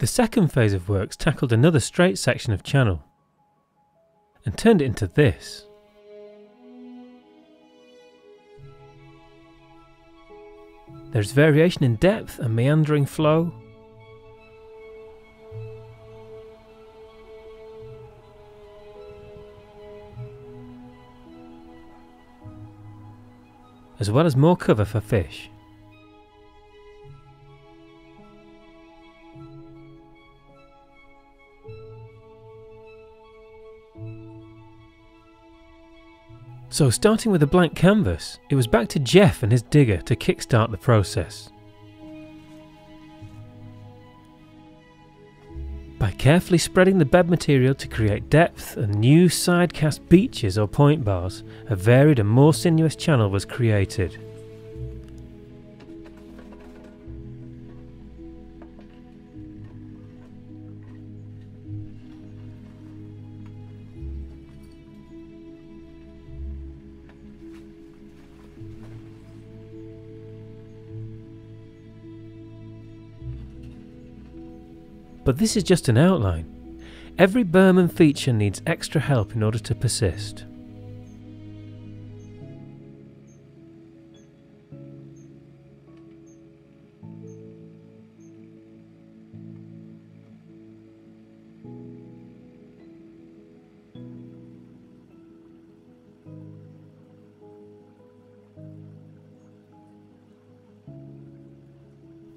The second phase of works tackled another straight section of channel and turned it into this. There is variation in depth and meandering flow. As well as more cover for fish. So starting with a blank canvas, it was back to Jeff and his digger to kickstart the process. By carefully spreading the bed material to create depth and new side cast beaches or point bars, a varied and more sinuous channel was created. But this is just an outline. Every Berman feature needs extra help in order to persist.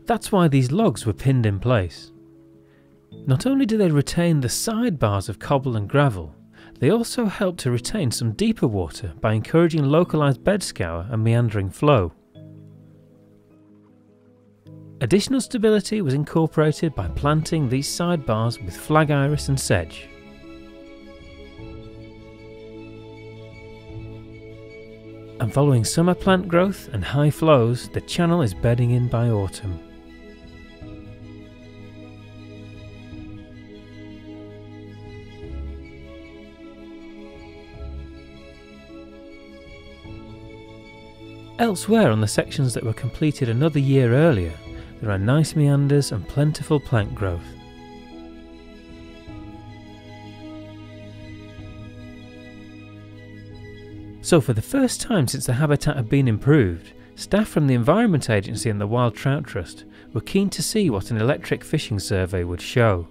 That's why these logs were pinned in place. Not only do they retain the sidebars of cobble and gravel, they also help to retain some deeper water by encouraging localised bed scour and meandering flow. Additional stability was incorporated by planting these sidebars with flag iris and sedge. And following summer plant growth and high flows, the channel is bedding in by autumn. Elsewhere on the sections that were completed another year earlier, there are nice meanders and plentiful plant growth. So for the first time since the habitat had been improved, staff from the Environment Agency and the Wild Trout Trust were keen to see what an electric fishing survey would show.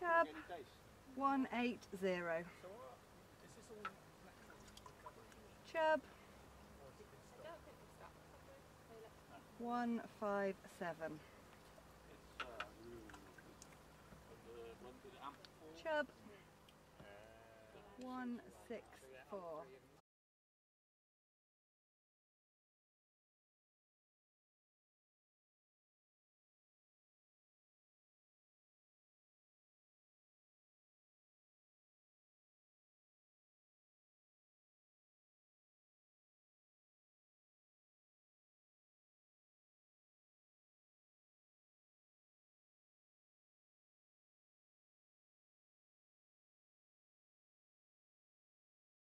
Chub 180. Chub 157. Chub 164.